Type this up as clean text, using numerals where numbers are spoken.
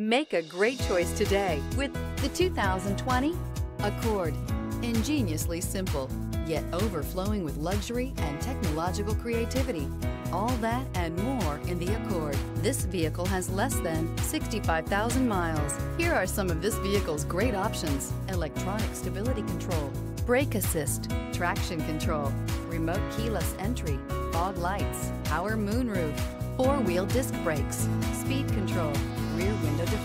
Make a great choice today with the 2020 Accord. Ingeniously simple, yet overflowing with luxury and technological creativity. All that and more in the Accord. This vehicle has less than 65,000 miles. Here are some of this vehicle's great options: electronic stability control, brake assist, traction control, remote keyless entry, fog lights, power moonroof, four-wheel disc brakes, speed control, rear window